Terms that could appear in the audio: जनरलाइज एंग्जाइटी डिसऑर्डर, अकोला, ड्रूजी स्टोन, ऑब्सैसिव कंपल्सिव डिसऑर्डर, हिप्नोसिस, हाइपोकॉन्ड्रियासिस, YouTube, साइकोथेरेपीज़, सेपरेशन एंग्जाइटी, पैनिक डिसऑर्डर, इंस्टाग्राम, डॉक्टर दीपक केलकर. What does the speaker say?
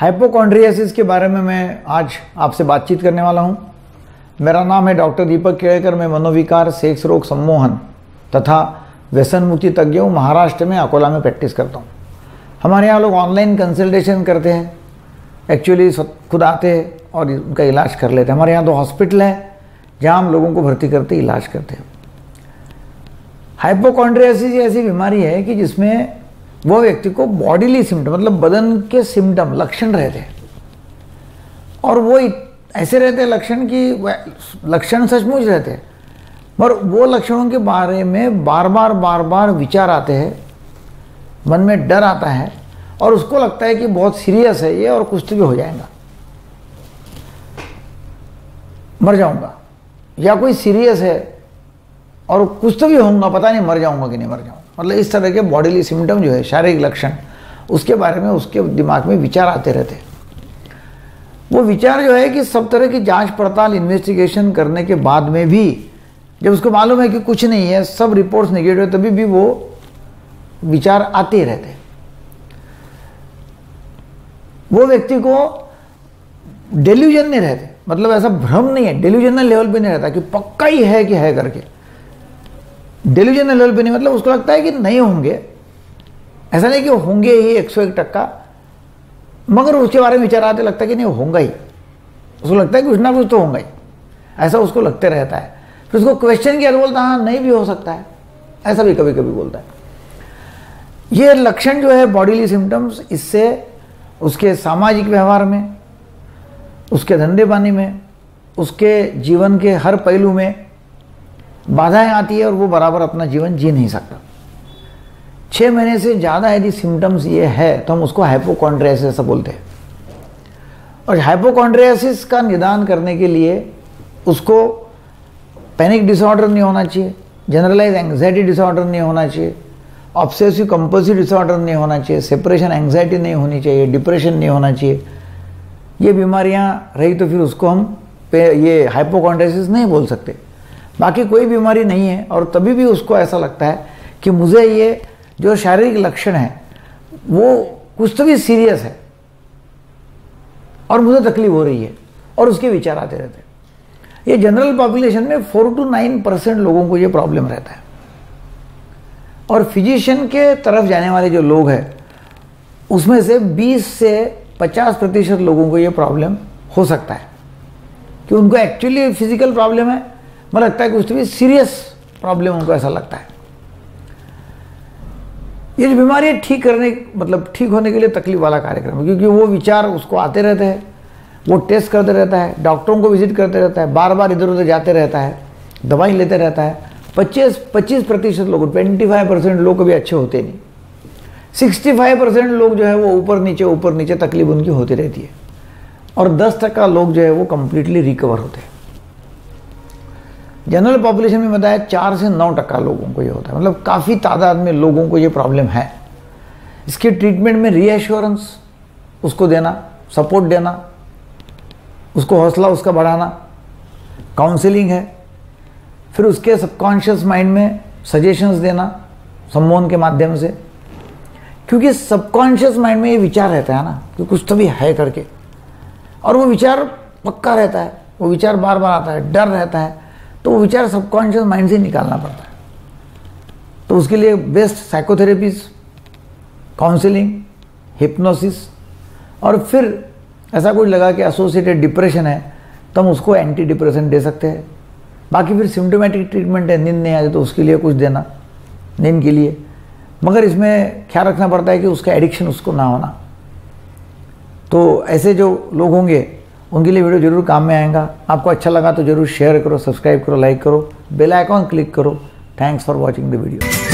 हाइपोकॉन्ड्रियासिस के बारे में मैं आज आपसे बातचीत करने वाला हूं। मेरा नाम है डॉक्टर दीपक केलकर। मैं मनोविकार, सेक्स रोग, सम्मोहन तथा व्यसन मुक्ति तज्ञ हूँ। महाराष्ट्र में अकोला में प्रैक्टिस करता हूँ। हमारे यहाँ लोग ऑनलाइन कंसल्टेशन करते हैं, एक्चुअली खुद आते हैं और उनका इलाज कर लेते हैं। हमारे यहाँ दो हॉस्पिटल है जहाँ हम लोगों को भर्ती करते इलाज करते हैं। हाइपोकॉन्ड्रियासिस ऐसी बीमारी है कि जिसमें वो व्यक्ति को बॉडीली सिम्टम, मतलब बदन के सिम्टम, लक्षण रहते हैं और वो ऐसे रहते हैं लक्षण कि लक्षण सचमुच रहते हैं, पर वो लक्षणों के बारे में बार बार विचार आते हैं, मन में डर आता है और उसको लगता है कि बहुत सीरियस है ये और कुछ तो भी हो जाएगा, मर जाऊंगा, या कोई सीरियस है और कुछ तो भी होगा, पता नहीं मर जाऊंगा कि नहीं मर जाऊंगा। मतलब इस तरह के बॉडीली सिम्टम जो है, शारीरिक लक्षण, उसके बारे में उसके दिमाग में विचार आते रहते हैं। वो विचार जो है कि सब तरह की जांच पड़ताल, इन्वेस्टिगेशन करने के बाद में भी जब उसको मालूम है कि कुछ नहीं है, सब रिपोर्ट्स नेगेटिव है, तभी भी वो विचार आते रहते हैं। वो व्यक्ति को डेल्यूजन नहीं रहते, मतलब ऐसा भ्रम नहीं है, डेल्यूजनल लेवल पे नहीं रहता कि पक्का ही है कि है करके। डेल्यूजनल लेवल पे नहीं, मतलब उसको लगता है कि नहीं होंगे, ऐसा नहीं कि होंगे ही 101%, मगर उसके बारे में विचार आते, लगता है कि नहीं होगा ही, उसको लगता है कि कुछ ना कुछ तो होगा ही, ऐसा उसको लगते रहता है। फिर उसको क्वेश्चन किया तो बोलता हाँ नहीं भी हो सकता है, ऐसा भी कभी कभी बोलता है। ये लक्षण जो है बॉडीली सिम्टम्स, इससे उसके सामाजिक व्यवहार में, उसके धंधे पानी में, उसके जीवन के हर पहलू में बाधाएं आती है और वो बराबर अपना जीवन जी नहीं सकता। 6 महीने से ज़्यादा यदि सिम्टम्स ये है तो हम उसको हाइपोकॉन्ड्रियासिस ऐसा बोलते हैं। और हाइपोकॉन्ड्रियासिस का निदान करने के लिए उसको पैनिक डिसऑर्डर नहीं होना चाहिए, जनरलाइज एंग्जाइटी डिसऑर्डर नहीं होना चाहिए, ऑब्सैसिव कंपल्सिव डिसऑर्डर नहीं होना चाहिए, सेपरेशन एंग्जाइटी नहीं होनी चाहिए, डिप्रेशन नहीं होना चाहिए। ये बीमारियाँ रही तो फिर उसको हम ये हाइपोकॉन्ड्रियासिस नहीं बोल सकते। बाकी कोई बीमारी नहीं है और तभी भी उसको ऐसा लगता है कि मुझे ये जो शारीरिक लक्षण है वो कुछ तो भी सीरियस है और मुझे तकलीफ हो रही है और उसके विचार आते रहते हैं। ये जनरल पॉपुलेशन में 4 से 9% लोगों को ये प्रॉब्लम रहता है और फिजिशियन के तरफ जाने वाले जो लोग हैं उसमें से 20 से 50% लोगों को ये प्रॉब्लम हो सकता है कि उनको एक्चुअली फिजिकल प्रॉब्लम है, मुझे लगता है कुछ तो भी सीरियस प्रॉब्लम, उनको ऐसा लगता है। ये बीमारी ठीक करने, मतलब ठीक होने के लिए तकलीफ वाला कार्यक्रम है, क्योंकि वो विचार उसको आते रहते हैं, वो टेस्ट करते रहता है, डॉक्टरों को विजिट करते रहता है, बार बार इधर उधर जाते रहता है, दवाई लेते रहता है। 25% लोग, 25% लोग कभी अच्छे होते नहीं, 65% लोग जो है वो ऊपर नीचे तकलीफ उनकी होती रहती है और 10% लोग जो है वो कम्प्लीटली रिकवर होते हैं। जनरल पॉपुलेशन में बताया 4 से 9% लोगों को ये होता है, मतलब काफ़ी तादाद में लोगों को ये प्रॉब्लम है। इसके ट्रीटमेंट में रीएश्योरेंस उसको देना, सपोर्ट देना, उसको हौसला उसका बढ़ाना, काउंसलिंग है, फिर उसके सबकॉन्शियस माइंड में सजेशंस देना सम्मोहन के माध्यम से, क्योंकि सबकॉन्शियस माइंड में ये विचार रहता है ना कि कुछ तो भी है करके, और वो विचार पक्का रहता है, वो विचार बार बार आता है, डर रहता है, तो वो विचार सबकॉन्शियस माइंड से निकालना पड़ता है। तो उसके लिए बेस्ट साइकोथेरेपीज़, काउंसलिंग, हिप्नोसिस, और फिर ऐसा कुछ लगा कि एसोसिएटेड डिप्रेशन है तो हम उसको एंटी डिप्रेशन दे सकते हैं। बाकी फिर सिम्टोमेटिक ट्रीटमेंट है, नींद नहीं आती तो उसके लिए कुछ देना नींद के लिए, मगर इसमें ख्याल रखना पड़ता है कि उसका एडिक्शन उसको ना होना। तो ऐसे जो लोग होंगे उनके लिए वीडियो जरूर काम में आएगा। आपको अच्छा लगा तो जरूर शेयर करो, सब्सक्राइब करो, लाइक करो, बेल आइकॉन क्लिक करो। Thanks for watching the video.